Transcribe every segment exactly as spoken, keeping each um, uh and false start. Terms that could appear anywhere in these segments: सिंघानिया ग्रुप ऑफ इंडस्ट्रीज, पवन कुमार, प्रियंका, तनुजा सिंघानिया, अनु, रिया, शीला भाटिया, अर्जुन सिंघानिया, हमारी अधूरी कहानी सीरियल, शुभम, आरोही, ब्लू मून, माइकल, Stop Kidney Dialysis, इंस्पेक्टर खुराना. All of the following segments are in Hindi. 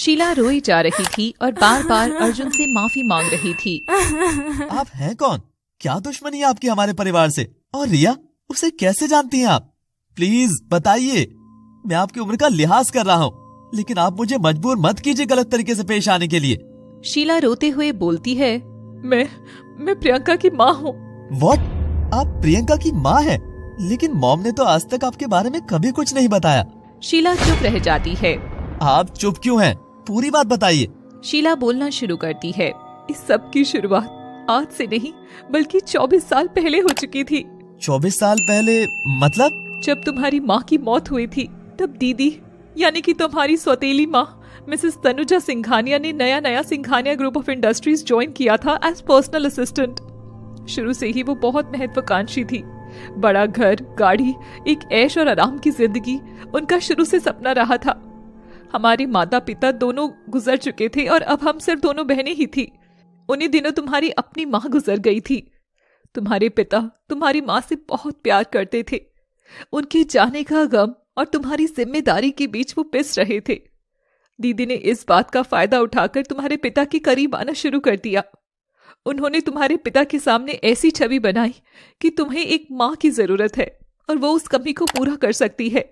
शीला रोई जा रही थी और बार बार अर्जुन से माफी मांग रही थी। आप हैं कौन? क्या दुश्मनी है आपकी हमारे परिवार से? और रिया उसे कैसे जानती हैं आप? प्लीज बताइए। मैं आपकी उम्र का लिहाज कर रहा हूँ, लेकिन आप मुझे मजबूर मत कीजिए गलत तरीके से पेश आने के लिए। शीला रोते हुए बोलती है, मैं मैं प्रियंका की माँ हूँ। व्हाट? आप प्रियंका की माँ हैं? लेकिन मॉम ने तो आज तक आपके बारे में कभी कुछ नहीं बताया। शीला चुप रह जाती है। आप चुप क्यों हैं? पूरी बात बताइए। शीला बोलना शुरू करती है। इस सब की शुरुआत आज से नहीं बल्कि चौबीस साल पहले हो चुकी थी। चौबीस साल पहले मतलब? जब तुम्हारी माँ की मौत हुई थी तब दीदी यानी कि तुम्हारी सौतेली माँ मिसेस तनुजा सिंघानिया ने नया नया सिंघानिया ग्रुप ऑफ इंडस्ट्रीज join किया था एज पर्सनल असिस्टेंट। शुरू से ही वो बहुत महत्वाकांक्षी थी। बड़ा घर, गाड़ी, एक ऐश और आराम की जिंदगी उनका शुरू से सपना रहा था। हमारे माता पिता दोनों गुजर चुके थे और अब हम सिर्फ दोनों बहनें ही थी। उन्हीं दिनों तुम्हारी अपनी माँ गुजर गई थी। तुम्हारे पिता तुम्हारी माँ से बहुत प्यार करते थे। उनके जाने का गम और तुम्हारी जिम्मेदारी के बीच वो पिस रहे थे। दीदी ने इस बात का फायदा उठाकर तुम्हारे पिता के करीब आना शुरू कर दिया। उन्होंने तुम्हारे पिता के सामने ऐसी छवि बनाई कि तुम्हें एक माँ की जरूरत है और वो उस कमी को पूरा कर सकती है।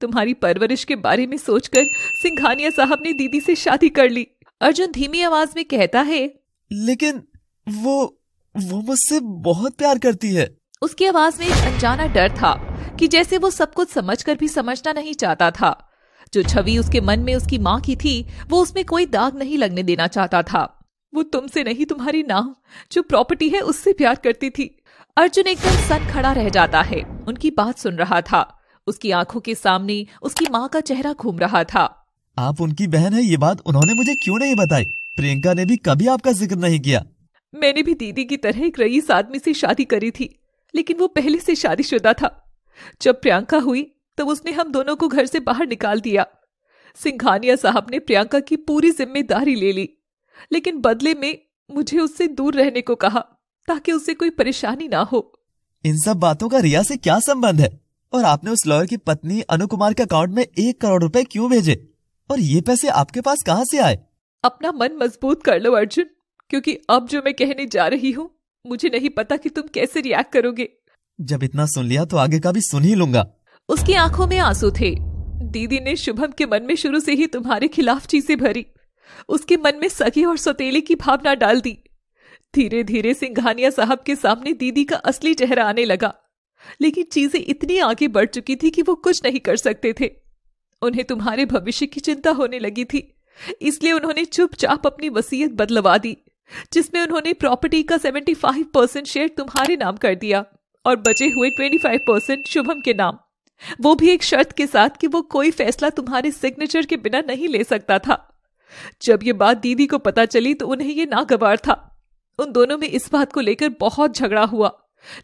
तुम्हारी परवरिश के बारे में सोचकर सिंघानिया साहब ने दीदी से शादी कर ली। अर्जुन धीमी आवाज में कहता है, लेकिन वो वो मुझसे बहुत प्यार करती है। उसकी आवाज में एक अनजाना डर था कि जैसे वो सब कुछ समझकर भी समझना नहीं चाहता था। जो छवि उसके मन में उसकी माँ की थी वो उसमें कोई दाग नहीं लगने देना चाहता था। वो तुमसे नहीं, तुम्हारी नाम जो प्रॉपर्टी है उससे प्यार करती थी। अर्जुन एकदम सन खड़ा रह जाता है। उनकी बात सुन रहा था। उसकी आंखों के सामने उसकी माँ का चेहरा घूम रहा था। आप उनकी बहन है, ये बात उन्होंने मुझे क्यों नहीं बताई? प्रियंका ने भी कभी आपका जिक्र नहीं किया। मैंने भी दीदी की तरह एक रईस आदमी से शादी करी थी, लेकिन वो पहले से शादीशुदा था। जब प्रियंका हुई तब उसने हम दोनों को घर से बाहर निकाल दिया। सिंघानिया साहब ने प्रियंका की पूरी जिम्मेदारी ले ली, लेकिन बदले में मुझे उससे दूर रहने को कहा ताकि उससे कोई परेशानी ना हो। इन सब बातों का रिया से क्या संबंध है? और आपने उस लॉयर की पत्नी अनु कुमार के अकाउंट में एक करोड़ रुपए क्यों भेजे? और ये पैसे आपके पास कहाँ से आए? अपना मन मजबूत कर लो अर्जुन, क्योंकि अब जो मैं कहने जा रही हूँ मुझे नहीं पता कि तुम कैसे रिएक्ट करोगे। जब इतना सुन लिया तो आगे का भी सुन ही लूंगा। उसकी आंखों में आंसू थे। दीदी ने शुभम के मन में शुरू से ही तुम्हारे खिलाफ चीजें भरी। उसके मन में सगी और सौतेले की भावना डाल दी। धीरे धीरे सिंघानिया साहब के सामने दीदी का असली चेहरा आने लगा, लेकिन चीजें इतनी आगे बढ़ चुकी थी कि वो कुछ नहीं कर सकते थे। उन्हें तुम्हारे भविष्य की चिंता होने लगी थी, इसलिए उन्होंने चुपचाप अपनी वसीयत बदलवा दी, जिसमें उन्होंने प्रॉपर्टी का पचहत्तर परसेंट शेयर तुम्हारे नाम कर दिया और बचे हुए पच्चीस परसेंट शुभम के नाम, वो भी एक शर्त के साथ कि वो कोई फैसला तुम्हारे सिग्नेचर के बिना नहीं ले सकता था। जब ये बात दीदी को पता चली तो उन्हें ये नागवार था। उन दोनों में इस बात को लेकर बहुत झगड़ा हुआ,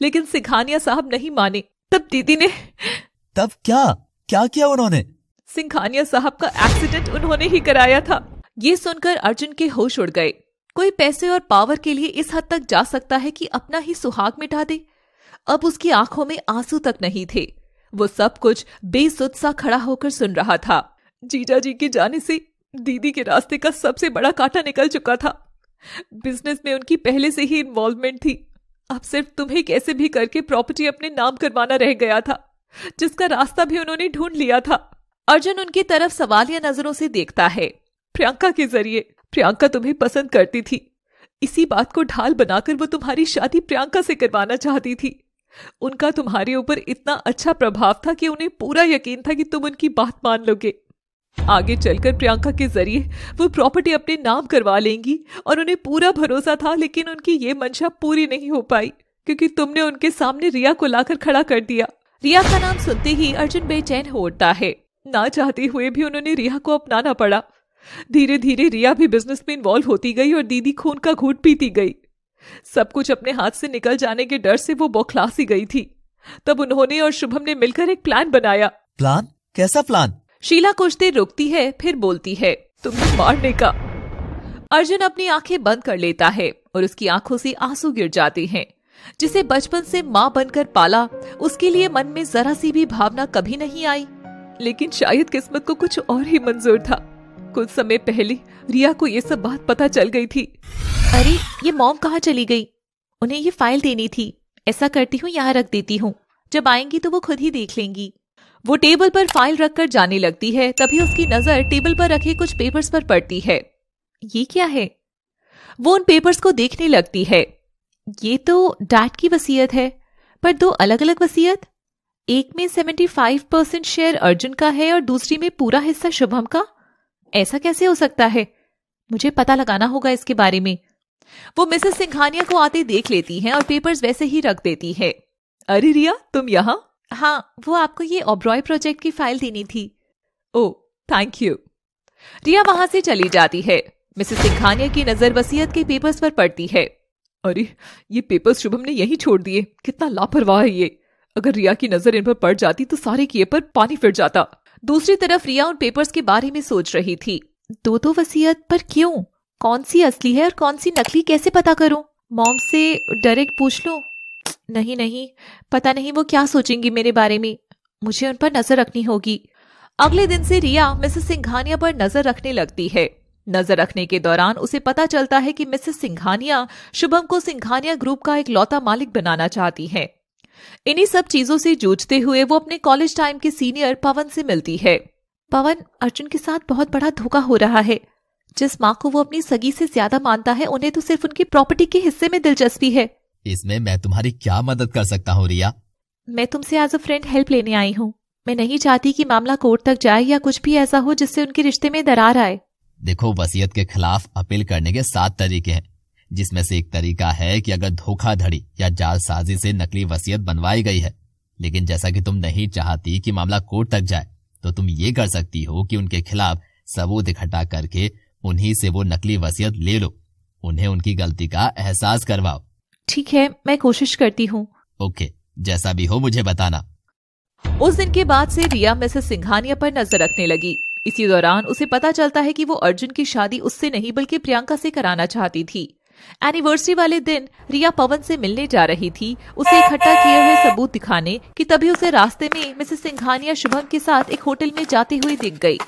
लेकिन सिंघानिया साहब नहीं माने। तब दीदी ने तब क्या क्या किया उन्होंने? सिंघानिया साहब का एक्सीडेंट उन्होंने ही कराया था। ये सुनकर अर्जुन के होश उड़ गए। कोई पैसे और पावर के लिए इस हद तक जा सकता है कि अपना ही सुहाग मिटा दे? अब उसकी आंखों में आंसू तक नहीं थे। वो सब कुछ बेसुध सा खड़ा होकर सुन रहा था। जीजा जी के जाने से दीदी के रास्ते का सबसे बड़ा कांटा निकल चुका था। बिजनेस में उनकी पहले से ही इन्वॉल्वमेंट थी। अब सिर्फ तुम्हें कैसे भी करके प्रॉपर्टी अपने नाम करवाना रह गया था, जिसका रास्ता भी उन्होंने ढूंढ लिया था। अर्जुन उनकी तरफ सवालिया नजरों से देखता है। प्रियंका के जरिए प्रियंका तुम्हें पसंद करती थी। इसी बात को ढाल बनाकर वो तुम्हारी शादी प्रियंका से करवाना चाहती थी। उनका तुम्हारे ऊपर इतना अच्छा प्रभाव था कि उन्हें पूरा यकीन था कि तुम उनकी बात मान लोगे। आगे चलकर प्रियंका के जरिए वो प्रॉपर्टी अपने नाम करवा लेंगी और उन्हें पूरा भरोसा था, लेकिन उनकी ये मंशा पूरी नहीं हो पाई क्योंकि तुमने उनके सामने रिया को लाकर खड़ा कर दिया। रिया का नाम सुनते ही अर्जुन बेचैन हो उठता है। ना चाहते हुए भी उन्होंने रिया को अपनाना पड़ा। धीरे धीरे रिया भी बिजनेस में इन्वॉल्व होती गई और दीदी खून का घूंट पीती गई। सब कुछ अपने हाथ से निकल जाने के डर से वो बौखलासी गई थी। तब उन्होंने और शुभम ने मिलकर एक प्लान बनाया। प्लान? कैसा प्लान? शीला कुछ देर रुकती है, फिर बोलती है, तुम्हें मारने का। अर्जुन अपनी आंखें बंद कर लेता है और उसकी आंखों से आंसू गिर जाते हैं। जिसे बचपन से माँ बनकर पाला, उसके लिए मन में जरा सी भी भावना कभी नहीं आई। लेकिन शायद किस्मत को कुछ और ही मंजूर था। कुछ समय पहले रिया को ये सब बात पता चल गई थी। अरे ये मॉम कहाँ चली गई? उन्हें ये फाइल देनी थी। ऐसा करती हूँ यहाँ रख देती हूँ, जब आएंगी तो वो खुद ही देख लेंगी। वो टेबल पर फाइल रखकर जाने लगती है, तभी उसकी नजर टेबल पर रखे कुछ पेपर्स पर पड़ती है। ये क्या है? वो उन पेपर्स को देखने लगती है। ये तो डैड की वसीयत है, पर दो अलग अलग वसीयत। एक में पचहत्तर परसेंट शेयर अर्जुन का है और दूसरी में पूरा हिस्सा शुभम का। ऐसा कैसे हो सकता है? मुझे पता लगाना होगा इसके बारे में। वो मिसेस सिंघानिया को आते देख लेती हैं और पेपर्स वैसे ही रख देती है। अरे रिया, तुम यहाँ? हाँ, वो आपको ये ओब्रॉय प्रोजेक्ट की फाइल देनी थी। ओ थैंक यू। रिया वहां से चली जाती है। मिसेस सिंघानिया की नजर वसीयत के पेपर्स पर पड़ती है। अरे ये पेपर्स शुभम ने यहीं छोड़ दिए। कितना लापरवाह है ये। अगर रिया की नजर इन पर पड़ जाती तो सारे किए पर पानी फिर जाता। दूसरी तरफ रिया उन पेपर्स के बारे में सोच रही थी। दो दो वसीयत पर क्यों? कौन सी असली है और कौन सी नकली कैसे पता करूं? मॉम से डायरेक्ट पूछ लूं? नहीं नहीं, पता नहीं वो क्या सोचेंगी मेरे बारे में। मुझे उन पर नजर रखनी होगी। अगले दिन से रिया मिसेस सिंघानिया पर नजर रखने लगती है। नजर रखने के दौरान उसे पता चलता है कि मिसेस सिंघानिया शुभम को सिंघानिया ग्रुप का एक लौता मालिक बनाना चाहती है। इन्हीं सब चीजों से जूझते हुए वो अपने कॉलेज टाइम के सीनियर पवन से मिलती है। पवन, अर्जुन के साथ बहुत बड़ा धोखा हो रहा है। जिस माँ को वो अपनी सगी से ज्यादा मानता है, उन्हें तो सिर्फ उनकी प्रॉपर्टी के हिस्से में दिलचस्पी है। इसमें मैं तुम्हारी क्या मदद कर सकता हूँ रिया? मैं तुमसे एज अ फ्रेंड हेल्प लेने आई हूँ। मैं नहीं चाहती कि मामला कोर्ट तक जाए या कुछ भी ऐसा हो जिससे उनके रिश्ते में दरार आए। देखो, वसीयत के खिलाफ अपील करने के सात तरीके हैं, जिसमें से एक तरीका है कि अगर धोखाधड़ी या जालसाजी से नकली वसीयत बनवाई गई है, लेकिन जैसा कि तुम नहीं चाहती कि मामला कोर्ट तक जाए, तो तुम ये कर सकती हो कि उनके खिलाफ सबूत इकट्ठा करके उन्हीं से वो नकली वसीयत ले लो। उन्हें उनकी गलती का एहसास करवाओ। ठीक है, मैं कोशिश करती हूँ। ओके, जैसा भी हो मुझे बताना। उस दिन के बाद से रिया मिसेस सिंघानिया पर नजर रखने लगी। इसी दौरान उसे पता चलता है कि वो अर्जुन की शादी उससे नहीं बल्कि प्रियंका से कराना चाहती थी। एनिवर्सरी वाले दिन रिया पवन से मिलने जा रही थी, उसे इकट्ठा किए हुए सबूत दिखाने कि तभी उसे रास्ते में मिसेस सिंघानिया शुभम के साथ एक होटल में जाते हुए दिख गई।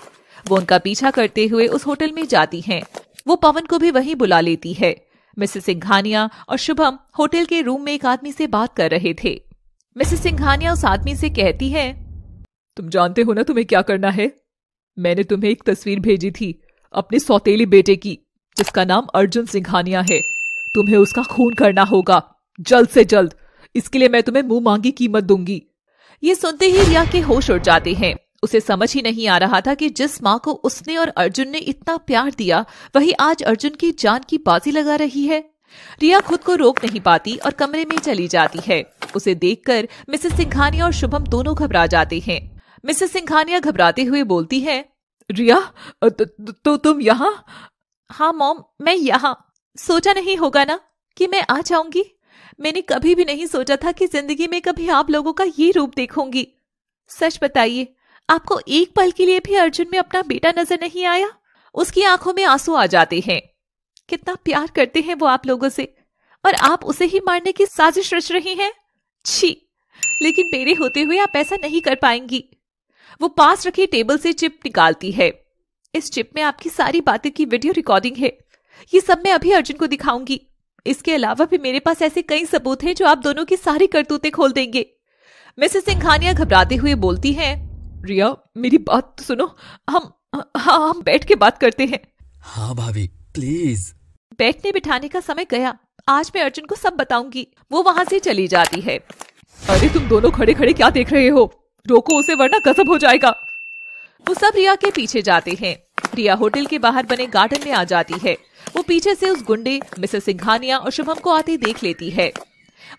वो उनका पीछा करते हुए उस होटल में जाती है। वो पवन को भी वहीं बुला लेती है। मिसेस सिंघानिया और शुभम होटल के रूम में एक आदमी से बात कर रहे थे। मिसेस सिंघानिया उस आदमी से कहती है, तुम जानते हो ना तुम्हें क्या करना है। मैंने तुम्हें एक तस्वीर भेजी थी अपने सौतेले बेटे की, जिसका नाम अर्जुन सिंघानिया है। तुम्हें उसका खून करना होगा जल्द से जल्द। इसके लिए मैं तुम्हें मुंह मांगी कीमत दूंगी। ये सुनते ही रिया के होश उड़ जाते हैं। उसे समझ ही नहीं आ रहा था कि जिस माँ को उसने और अर्जुन ने इतना प्यार दिया, वही आज अर्जुन की जान की बाजी लगा रही है। रिया खुद को रोक नहीं पाती और कमरे में चली जाती है। उसे देखकर मिसेस सिंघानिया और शुभम दोनों घबरा जाते हैं। मिसेस सिंघानिया घबराते हुए बोलती है, रिया तो, तो तुम यहाँ? हाँ मॉम, मैं यहाँ। सोचा नहीं होगा ना कि मैं आ जाऊंगी। मैंने कभी भी नहीं सोचा था कि जिंदगी में कभी आप लोगों का ये रूप देखूंगी। सच बताइए, आपको एक पल के लिए भी अर्जुन में अपना बेटा नजर नहीं आया? उसकी आंखों में आंसू आ जाते हैं। कितना प्यार करते हैं वो आप लोगों से, और आप उसे ही मारने की साजिश रच रही हैं। छी, लेकिन मेरे होते हुए आप ऐसा नहीं कर पाएंगी। वो पास रखी टेबल से चिप निकालती है। इस चिप में आपकी सारी बातें की वीडियो रिकॉर्डिंग है। ये सब मैं अभी अर्जुन को दिखाऊंगी। इसके अलावा भी मेरे पास ऐसे कई सबूत हैं जो आप दोनों की सारी करतूतें खोल देंगे। मिसेस सिंघानिया घबराते हुए बोलती हैं, रिया मेरी बात तो सुनो, हम हाँ हम बैठ के बात करते हैं। हाँ भाभी प्लीज। बैठने बिठाने का समय गया। आज मैं अर्जुन को सब बताऊंगी। वो वहां से चली जाती है। अरे तुम दोनों खड़े खड़े क्या देख रहे हो? रोको उसे वरना गजब हो जाएगा। वो सब रिया के पीछे जाते हैं। रिया होटल के बाहर बने गार्डन में आ जाती है। वो पीछे से उस गुंडे मिसेस सिंघानिया और शुभम को आते देख लेती है।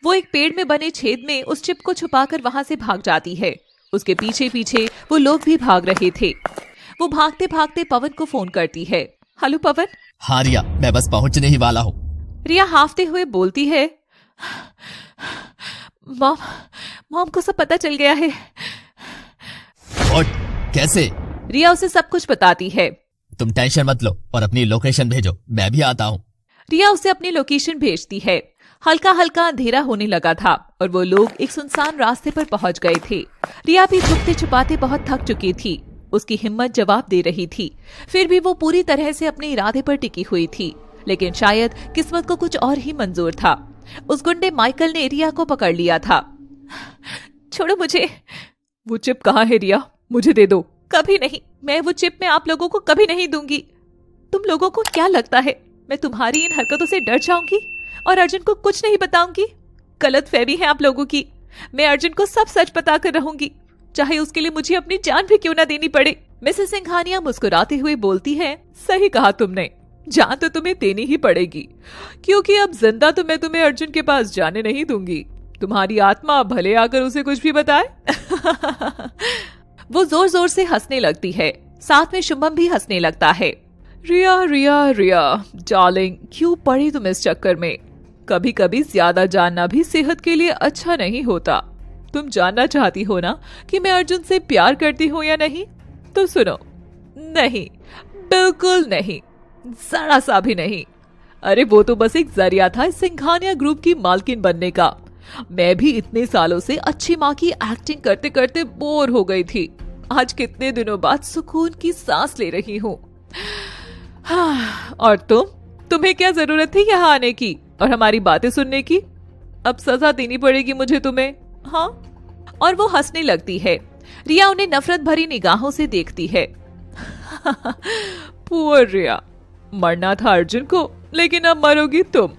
वो एक पेड़ में बने छेद में उस चिप को छुपाकर वहां से भाग जाती है। उसके पीछे पीछे वो लोग भी भाग रहे थे। वो भागते भागते पवन को फोन करती है। हेलो पवन। हाँ रिया, मैं बस पहुंचने ही वाला हूँ। रिया हाफते हुए बोलती है, मॉम मॉम को सब पता चल गया है। और कैसे? रिया उसे सब कुछ बताती है। तुम टेंशन मत लो और अपनी लोकेशन भेजो, मैं भी आता हूँ। रिया उसे अपनी लोकेशन भेजती है। हल्का हल्का अंधेरा होने लगा था और वो लोग एक सुनसान रास्ते पर पहुंच गए थे। रिया भी छुपते छुपाते बहुत थक चुकी थी। उसकी हिम्मत जवाब दे रही थी, फिर भी वो पूरी तरह से अपने इरादे पर टिकी हुई थी। लेकिन शायद किस्मत को कुछ और ही मंजूर था। उस गुंडे माइकल ने रिया को पकड़ लिया था। छोड़ो मुझे। वो चिप कहाँ है रिया, मुझे दे दो। कभी नहीं, मैं वो चिप में आप लोगों को कभी नहीं दूंगी। तुम लोगों को क्या लगता है मैं तुम्हारी इन हरकतों से डर जाऊंगी और अर्जुन को कुछ नहीं बताऊंगी? गलत फहमी है आप लोगों की। मैं अर्जुन को सब सच बता कर रहूंगी, चाहे उसके लिए मुझे अपनी जान भी क्यों ना देनी पड़े। मिसेस सिंघानिया मुस्कुराते हुए बोलती है, सही कहा तुमने, जान तो तुम्हें देनी ही पड़ेगी, क्योंकि अब जिंदा तो मैं तुम्हें अर्जुन के पास जाने नहीं दूंगी। तुम्हारी आत्मा भले आकर उसे कुछ भी बताए। वो जोर जोर से हंसने लगती है, साथ में शुभम भी हंसने लगता है। रिया रिया रिया डार्लिंग, क्यों पड़ी तुम इस चक्कर में? कभी कभी ज्यादा जानना भी सेहत के लिए अच्छा नहीं होता। तुम जानना चाहती हो ना कि मैं अर्जुन से प्यार करती हूँ या नहीं? तो सुनो, नहीं, बिल्कुल नहीं, जरा सा भी नहीं। अरे वो तो बस एक जरिया था सिंघानिया ग्रुप की मालकिन बनने का। मैं भी इतने सालों से अच्छी माँ की एक्टिंग करते करते बोर हो गई थी। आज कितने दिनों बाद सुकून की सांस ले रही हूँ। हाँ, और तुम तुम्हें क्या जरूरत थी यहाँ आने की और हमारी बातें सुनने की? अब सजा देनी पड़ेगी मुझे तुम्हें। हाँ। और वो हंसने लगती है। रिया उन्हें नफरत भरी निगाहों से देखती है। पुअर रिया, मरना था अर्जुन को, लेकिन अब मरोगी तुम।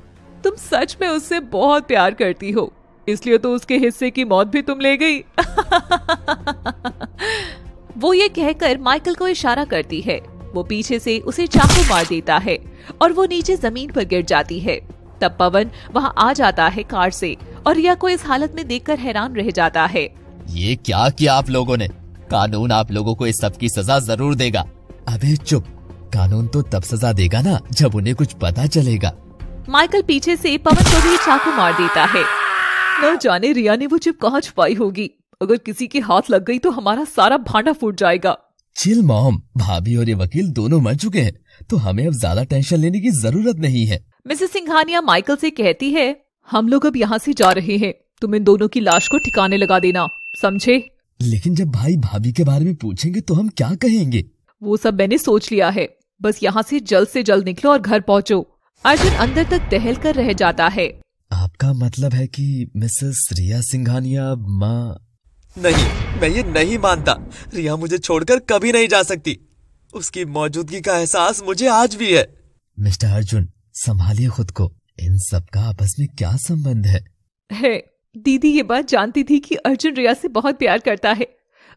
तुम सच में उससे बहुत प्यार करती हो, इसलिए तो उसके हिस्से की मौत भी तुम ले गई। वो ये कहकर माइकल को इशारा करती है। वो पीछे से उसे चाकू मार देता है और वो नीचे जमीन पर गिर जाती है। तब पवन वहां आ जाता है कार से और रिया को इस हालत में देखकर हैरान रह जाता है। ये क्या किया आप लोगों ने? कानून आप लोगों को इस सब की सजा जरूर देगा। अबे चुप, कानून तो तब सजा देगा ना जब उन्हें कुछ पता चलेगा। माइकल पीछे से पवन को भी चाकू मार देता है। न जाने रिया ने वो चिप कहाँ छुपाई होगी। अगर किसी के हाथ लग गई तो हमारा सारा भांडा फूट जाएगा। चिल मॉम, भाभी और ये वकील दोनों मर चुके हैं, तो हमें अब ज्यादा टेंशन लेने की जरूरत नहीं है। मिसेस सिंघानिया माइकल से कहती है, हम लोग अब यहाँ से जा रहे हैं, तुम इन दोनों की लाश को ठिकाने लगा देना, समझे? लेकिन जब भाई भाभी के बारे में पूछेंगे तो हम क्या कहेंगे? वो सब मैंने सोच लिया है, बस यहाँ से जल्द से जल्द निकलो और घर पहुँचो। अर्जुन अंदर तक दहल कर रह जाता है। आपका मतलब है कि मिसेस रिया सिंघानिया माँ? नहीं, मैं ये नहीं मानता। रिया मुझे छोड़कर कभी नहीं जा सकती। उसकी मौजूदगी का एहसास मुझे आज भी है। मिस्टर अर्जुन, संभालिए खुद को। इन सब का आपस में क्या संबंध है? है, दीदी ये बात जानती थी कि अर्जुन रिया से बहुत प्यार करता है।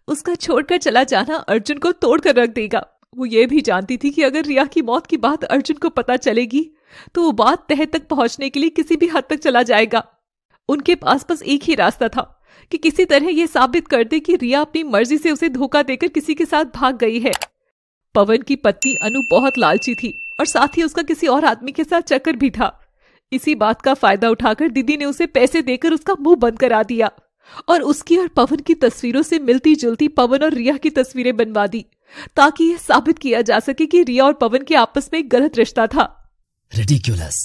उसका छोड़कर चला जाना अर्जुन को तोड़कर रख देगा। वो ये भी जानती थी कि अगर रिया की मौत की बात अर्जुन को पता चलेगी तो वो बात तह तक पहुँचने के लिए किसी भी हद तक चला जाएगा। उनके पास बस एक ही रास्ता था कि किसी तरह ये साबित कर दे कि रिया अपनी मर्जी से उसे धोखा देकर किसी के साथ भाग गई है। पवन की पत्नी अनु बहुत लालची थी और साथ ही उसका किसी और आदमी के साथ चक्कर भी था। इसी बात का फायदा उठाकर दीदी ने उसे पैसे देकर उसका मुंह बंद करा दिया और उसकी और पवन की तस्वीरों से मिलती जुलती पवन और रिया की तस्वीरें बनवा दी, ताकि यह साबित किया जा सके कि रिया और पवन के आपस में एक गलत रिश्ता था। रिडिक्यूलस।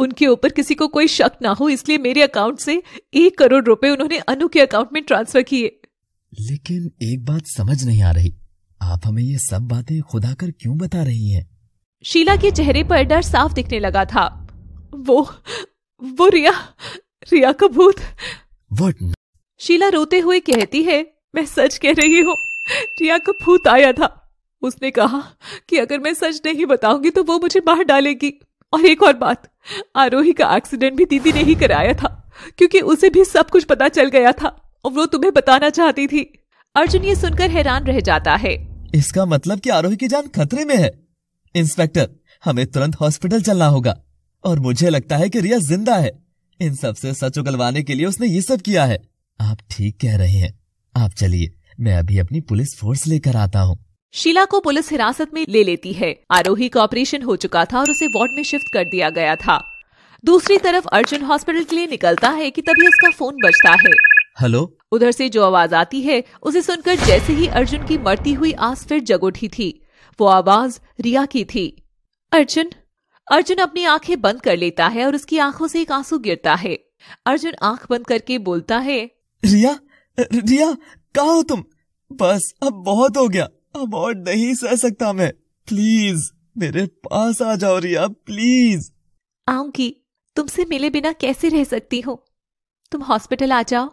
उनके ऊपर किसी को कोई शक ना हो, इसलिए मेरे अकाउंट से एक करोड़ रुपए उन्होंने अनु के अकाउंट में ट्रांसफर किए। लेकिन एक बात समझ नहीं आ रही, आप हमें ये सब बातें खुदा कर क्यों बता रही हैं? शीला के चेहरे पर डर साफ दिखने लगा था। वो वो रिया रिया का भूत। व्हाट? शीला रोते हुए कहती है, मैं सच कह रही हूँ, रिया का भूत आया था। उसने कहा कि अगर मैं सच नहीं बताऊंगी तो वो मुझे मार डालेगी। और एक और बात, आरोही का एक्सीडेंट भी दीदी ने ही कराया था, क्योंकि उसे भी सब कुछ पता चल गया था और वो तुम्हें बताना चाहती थी। अर्जुन ये सुनकर हैरान रह जाता है। इसका मतलब कि आरोही की जान खतरे में है। इंस्पेक्टर, हमें तुरंत हॉस्पिटल चलना होगा और मुझे लगता है कि रिया जिंदा है। इन सब से सच उगलवाने के लिए उसने ये सब किया है। आप ठीक कह रहे हैं, आप चलिए, मैं अभी अपनी पुलिस फोर्स लेकर आता हूँ। शीला को पुलिस हिरासत में ले लेती है। आरोही का ऑपरेशन हो चुका था और उसे वार्ड में शिफ्ट कर दिया गया था। दूसरी तरफ अर्जुन हॉस्पिटल के लिए निकलता है कि तभी उसका फोन बजता है। हेलो। उधर से जो आवाज आती है उसे सुनकर जैसे ही अर्जुन की मरती हुई आस फिर जग उठी थी। वो आवाज रिया की थी। अर्जुन अर्जुन अपनी आंखें बंद कर लेता है और उसकी आंखों से एक आंसू गिरता है। अर्जुन आंख बंद करके बोलता है, रिया रिया कहाँ हो तुम? बस अब बहुत हो गया, अब और नहीं सह सकता मैं। प्लीज मेरे पास आ जाओ रिया, प्लीज। आऊंगी, तुमसे मिले बिना कैसे रह सकती हूँ। तुम हॉस्पिटल आ जाओ।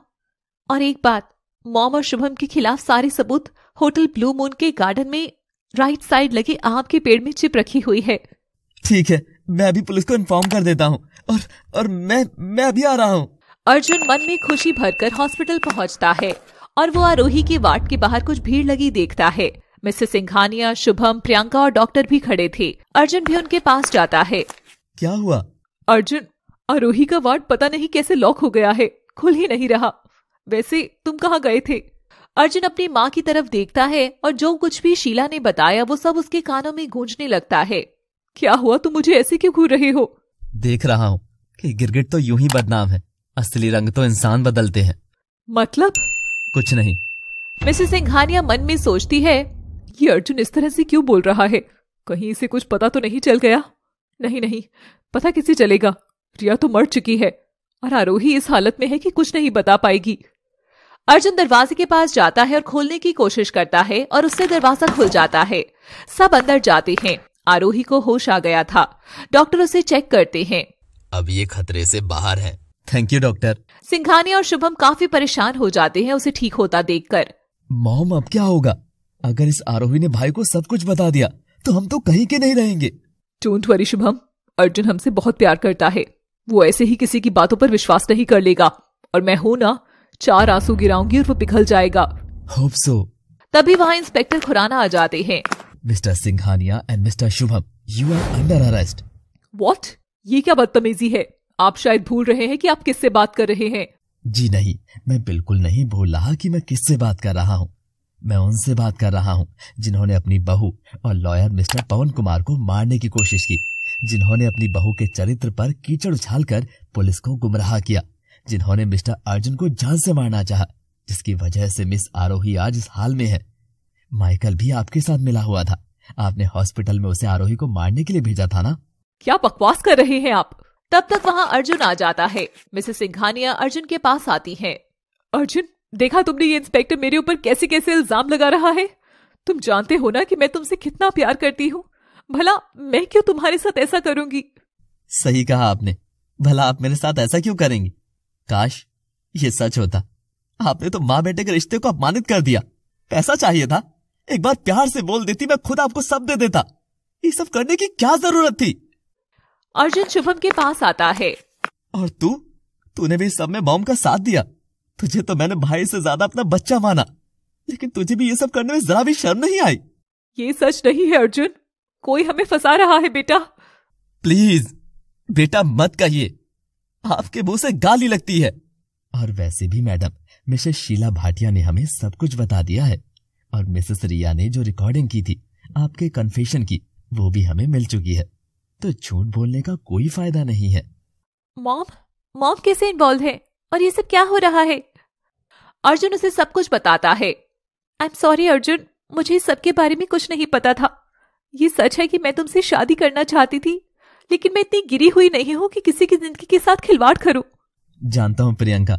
और एक बात, मॉम और शुभम के खिलाफ सारे सबूत होटल ब्लू मून के गार्डन में राइट साइड लगे आम के पेड़ में चिप रखी हुई है। ठीक है, मैं अभी पुलिस को इन्फॉर्म कर देता हूँ। और और मैं मैं अभी आ रहा हूँ। अर्जुन मन में खुशी भरकर हॉस्पिटल पहुँचता है और वो आरोही के वार्ड के बाहर कुछ भीड़ लगी देखता है। मिसेस सिंघानिया, शुभम, प्रियंका और डॉक्टर भी खड़े थे। अर्जुन भी उनके पास जाता है। क्या हुआ? अर्जुन, आरोही का वार्ड पता नहीं कैसे लॉक हो गया है, खुल ही नहीं रहा। वैसे तुम कहाँ गए थे? अर्जुन अपनी माँ की तरफ देखता है और जो कुछ भी शीला ने बताया वो सब उसके कानों में गूंजने लगता है। क्या हुआ, तुम मुझे ऐसे क्यों घूर रहे हो? देख रहा हूँ कि गिरगिट तो यूं ही बदनाम है, असली रंग तो इंसान बदलते हैं। मतलब? कुछ नहीं। मिसेस सिंघानिया मन में सोचती है, ये अर्जुन इस तरह से क्यों बोल रहा है, कहीं इसे कुछ पता तो नहीं चल गया। नहीं नहीं, पता किसे चलेगा, रिया तो मर चुकी है और आरोही इस हालत में है कि कुछ नहीं बता पाएगी। अर्जुन दरवाजे के पास जाता है और खोलने की कोशिश करता है और उससे दरवाजा खुल जाता है। सब अंदर जाते हैं। आरोही को होश आ गया था। डॉक्टर उसे चेक करते हैं। अब ये खतरे से बाहर है। Thank you doctor. सिंघानिया और शुभम काफी परेशान हो जाते हैं उसे ठीक होता देखकर। मॉम, अब क्या होगा? अगर इस आरोही ने भाई को सब कुछ बता दिया तो हम तो कहीं के नहीं रहेंगे। डोंट वरी शुभम, अर्जुन हमसे बहुत प्यार करता है, वो ऐसे ही किसी की बातों पर विश्वास नहीं कर लेगा। और मैं हूँ ना, चार आंसू गिराऊंगी और वो पिघल जाएगा। Hope so. तभी वहाँ इंस्पेक्टर खुराना आ जाते हैं। Mister Singhania and mister शुभम, you are under arrest. What? ये क्या बदतमीजी है? आप शायद भूल रहे हैं कि आप किससे बात कर रहे हैं। जी नहीं, मैं बिल्कुल नहीं भूल रहा कि मैं किससे बात कर रहा हूँ। मैं उनसे बात कर रहा हूँ जिन्होंने अपनी बहू और लॉयर मिस्टर पवन कुमार को मारने की कोशिश की, जिन्होंने अपनी बहू के चरित्र पर कीचड़ उछालकर पुलिस को गुमराह किया, जिन्होंने मिस्टर अर्जुन को जान से मारना चाहा, जिसकी वजह से मिस आरोही आज इस हाल में है। माइकल भी आपके साथ मिला हुआ था, आपने हॉस्पिटल में उसे आरोही को मारने के लिए भेजा था ना? क्या बकवास कर रहे हैं आप? तब तक वहाँ अर्जुन आ जाता है। मिसेस सिंघानिया अर्जुन के पास आती हैं। अर्जुन, देखा तुमने ये इंस्पेक्टर मेरे ऊपर कैसे कैसे इल्जाम लगा रहा है? तुम जानते हो ना कि मैं तुमसे कितना प्यार करती हूँ, भला मैं क्यों तुम्हारे साथ ऐसा करूंगी? सही कहा आपने, भला आप मेरे साथ ऐसा क्यों करेंगी? काश ये सच होता। आपने तो माँ बेटे के रिश्ते को अपमानित कर दिया। पैसा चाहिए था, एक बार प्यार से बोल देती, मैं खुद आपको सब दे देता। ये सब करने की क्या जरूरत थी? अर्जुन शुभम के पास आता है। और तू तूने भी सब में मॉम का साथ दिया। तुझे तो मैंने भाई से ज्यादा अपना बच्चा माना, लेकिन तुझे भी ये सब करने में जरा भी शर्म नहीं आई। ये सच नहीं है अर्जुन, कोई हमें फंसा रहा है बेटा। प्लीज बेटा मत कहिए, आपके मुंह से गाली लगती है। और वैसे भी मैडम, मिसेस शीला भाटिया ने हमें सब कुछ बता दिया है और मिसेस रिया ने जो रिकॉर्डिंग की थी आपके कन्फेशन की, वो भी हमें मिल चुकी है, तो झूठ बोलने का कोई फायदा नहीं है। मॉम मॉम कैसे इन्वॉल्व है और ये सब क्या हो रहा है? अर्जुन उसे सब कुछ बताता है। आई एम सॉरी अर्जुन, मुझे इस सब के बारे में कुछ नहीं पता था। ये सच है कि मैं तुमसे शादी करना चाहती थी, लेकिन मैं इतनी गिरी हुई नहीं हूँ कि किसी की जिंदगी के साथ खिलवाड़ करूँ। जानता हूँ प्रियंका,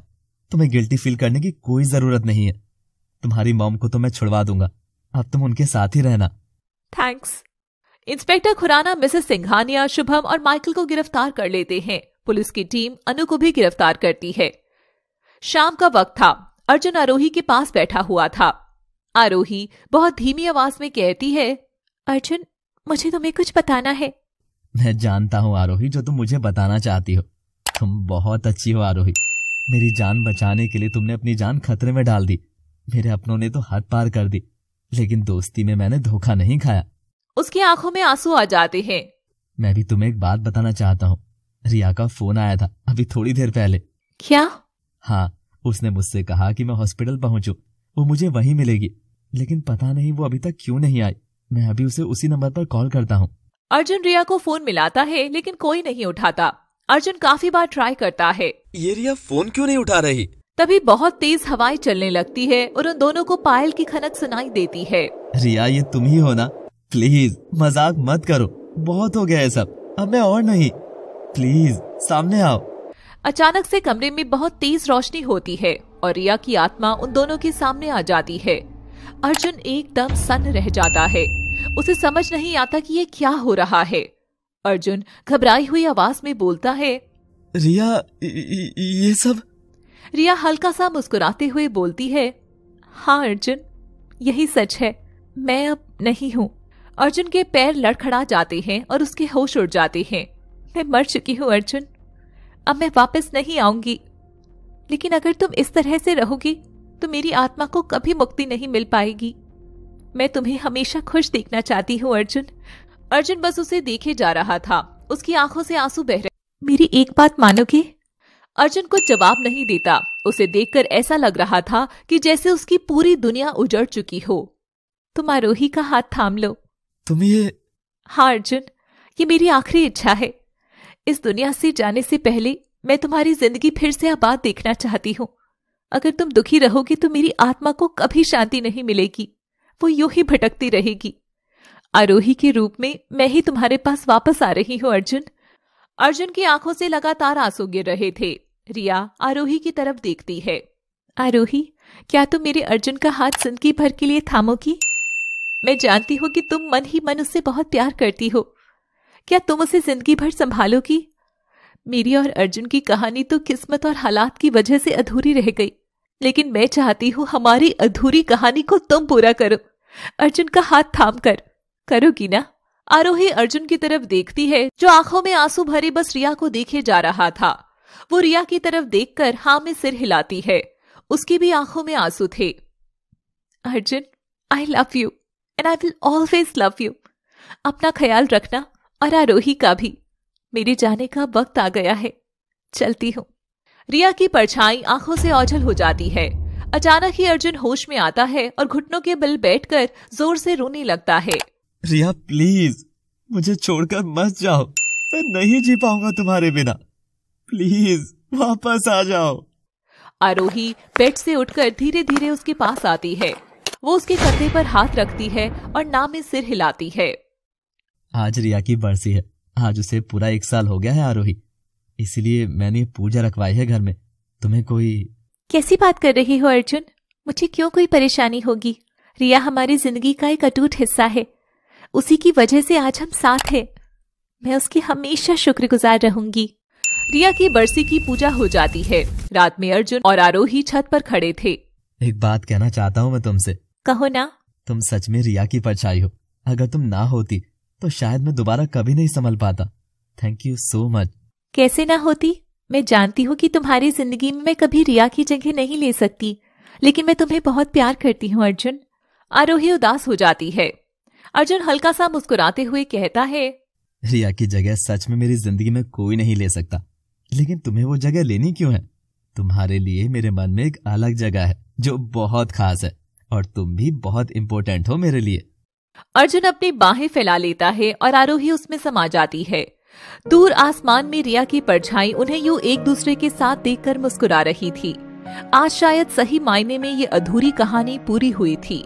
तुम्हें गिल्टी फील करने की कोई जरूरत नहीं है। तुम्हारी मॉम को तो मैं छुड़वा दूंगा, अब तुम उनके साथ ही रहना। Thanks. इंस्पेक्टर खुराना Mrs Singhania, शुभम और माइकल को गिरफ्तार कर लेते हैं। पुलिस की टीम अनु को भी गिरफ्तार करती है। शाम का वक्त था। अर्जुन आरोही के पास बैठा हुआ था। आरोही बहुत धीमी आवाज में कहती है, अर्जुन मुझे तुम्हें कुछ बताना है। मैं जानता हूँ आरोही जो तुम मुझे बताना चाहती हो। तुम बहुत अच्छी हो आरोही, मेरी जान बचाने के लिए तुमने अपनी जान खतरे में डाल दी। मेरे अपनों ने तो हद पार कर दी, लेकिन दोस्ती में मैंने धोखा नहीं खाया। उसकी आंखों में आंसू आ जाते हैं। मैं भी तुम्हें एक बात बताना चाहता हूँ। रिया का फोन आया था अभी थोड़ी देर पहले। क्या? हाँ, उसने मुझसे कहा कि मैं हॉस्पिटल पहुँचूं, वो मुझे वहीं मिलेगी, लेकिन पता नहीं वो अभी तक क्यों नहीं आई। मैं अभी उसे उसी नंबर पर कॉल करता हूँ। अर्जुन रिया को फोन मिलाता है लेकिन कोई नहीं उठाता। अर्जुन काफी बार ट्राई करता है। ये रिया फोन क्यों नहीं उठा रही? तभी बहुत तेज हवाएं चलने लगती है और उन दोनों को पायल की खनक सुनाई देती है। रिया ये तुम ही हो ना? प्लीज मजाक मत करो, बहुत हो गया है सब, अब मैं और नहीं। प्लीज सामने आओ। अचानक से कमरे में बहुत तेज रोशनी होती है और रिया की आत्मा उन दोनों के सामने आ जाती है। अर्जुन एकदम सन्न रह जाता है। उसे समझ नहीं आता कि ये क्या हो रहा है। अर्जुन घबराई हुई आवाज में बोलता है, रिया ये सब? रिया हल्का सा मुस्कुराते हुए बोलती है, हाँ अर्जुन यही सच है, मैं अब नहीं हूँ। अर्जुन के पैर लड़खड़ा जाते हैं और उसके होश उड़ जाते हैं। मैं मर चुकी हूँ अर्जुन, अब मैं वापस नहीं आऊंगी, लेकिन अगर तुम इस तरह से रहोगी तो मेरी आत्मा को कभी मुक्ति नहीं मिल पाएगी। मैं तुम्हें हमेशा खुश देखना चाहती हूँ अर्जुन। अर्जुन बस उसे देखे जा रहा था, उसकी आंखों से आंसू बह रहे। मेरी एक बात मानोगे? अर्जुन कुछ जवाब नहीं देता। उसे देखकर ऐसा लग रहा था कि जैसे उसकी पूरी दुनिया उजड़ चुकी हो। तुम आरोही का हाथ थाम लो। तुम ये? हाँ अर्जुन, ये मेरी आखिरी इच्छा है। इस दुनिया से जाने से पहले मैं तुम्हारी जिंदगी फिर से आबाद देखना चाहती हूँ। अगर तुम दुखी रहोगे तो मेरी आत्मा को कभी शांति नहीं मिलेगी, वो यूं ही भटकती रहेगी। आरोही के रूप में मैं ही तुम्हारे पास वापस आ रही हूँ अर्जुन। अर्जुन की आंखों से लगातार आंसू गिर रहे थे। रिया आरोही की तरफ देखती है। आरोही, क्या तुम मेरे अर्जुन का हाथ जिंदगी भर के लिए थामोगी? मैं जानती हूँ कि तुम मन ही मन उससे बहुत प्यार करती हो। क्या तुम उसे जिंदगी भर संभालोगी? मेरी और अर्जुन की कहानी तो किस्मत और हालात की वजह से अधूरी रह गई, लेकिन मैं चाहती हूँ हमारी अधूरी कहानी को तुम पूरा करो, अर्जुन का हाथ थाम कर। करोगी ना? आरोही अर्जुन की तरफ देखती है, जो आंखों में आंसू भरे बस रिया को देखे जा रहा था। वो रिया की तरफ देखकर हाँ में सिर हिलाती है। उसकी भी आंखों में आंसू थे। Arjun, I love you and I will always love you. अपना ख्याल रखना और आरोही का भी। मेरे जाने का वक्त आ गया है, चलती हूँ। रिया की परछाई आंखों से ओझल हो जाती है। अचानक ही अर्जुन होश में आता है और घुटनों के बल बैठकर जोर से रोने लगता है। रिया प्लीज मुझे छोड़कर मत जाओ, मैं नहीं जी पाऊंगा तुम्हारे बिना, प्लीज वापस आ जाओ। आरोही बेड से उठकर धीरे धीरे उसके पास आती है। वो उसके कंधे पर हाथ रखती है और नाम में सिर हिलाती है। आज रिया की बरसी है, आज उसे पूरा एक साल हो गया है आरोही, इसलिए मैंने पूजा रखवाई है घर में। तुम्हें कोई? कैसी बात कर रही हो अर्जुन, मुझे क्यों कोई परेशानी होगी? रिया हमारी जिंदगी का एक अटूट हिस्सा है, उसी की वजह से आज हम साथ हैं। मैं उसकी हमेशा शुक्रगुजार रहूंगी। रिया की बरसी की पूजा हो जाती है। रात में अर्जुन और आरोही छत पर खड़े थे। एक बात कहना चाहता हूँ मैं तुमसे। कहो ना। तुम सच में रिया की परछाई हो, अगर तुम ना होती तो शायद मैं दोबारा कभी नहीं संभल पाता। Thank you so much. कैसे ना होती? मैं जानती हूँ कि तुम्हारी जिंदगी में मैं कभी रिया की जगह नहीं ले सकती, लेकिन मैं तुम्हें बहुत प्यार करती हूँ अर्जुन। आरोही उदास हो जाती है। अर्जुन हल्का सा मुस्कुराते हुए कहता है, रिया की जगह सच में मेरी जिंदगी में कोई नहीं ले सकता, लेकिन तुम्हें वो जगह लेनी क्यों है? तुम्हारे लिए मेरे मन में एक अलग जगह है जो बहुत खास है, और तुम भी बहुत इम्पोर्टेंट हो मेरे लिए। अर्जुन अपनी बाहें फैला लेता है और आरोही उसमें समा जाती है। दूर आसमान में रिया की परछाई उन्हें यूं एक दूसरे के साथ देखकर मुस्कुरा रही थी। आज शायद सही मायने में ये अधूरी कहानी पूरी हुई थी।